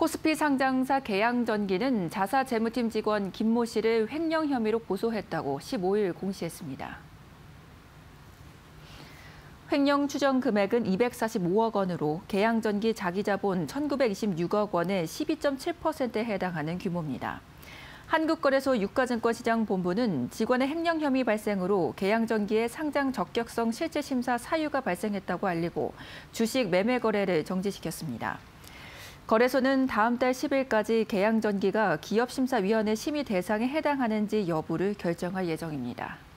코스피 상장사 계양전기는 자사 재무팀 직원 김모 씨를 횡령 혐의로 고소했다고 15일 공시했습니다. 횡령 추정 금액은 245억 원으로 계양전기 자기자본 1926억 원의 12.7%에 해당하는 규모입니다. 한국거래소 유가증권시장본부는 직원의 횡령 혐의 발생으로 계양전기의 상장 적격성 실질심사 사유가 발생했다고 알리고 주식 매매 거래를 정지시켰습니다. 거래소는 다음 달 10일까지 계양전기가 기업심사위원회 심의 대상에 해당하는지 여부를 결정할 예정입니다.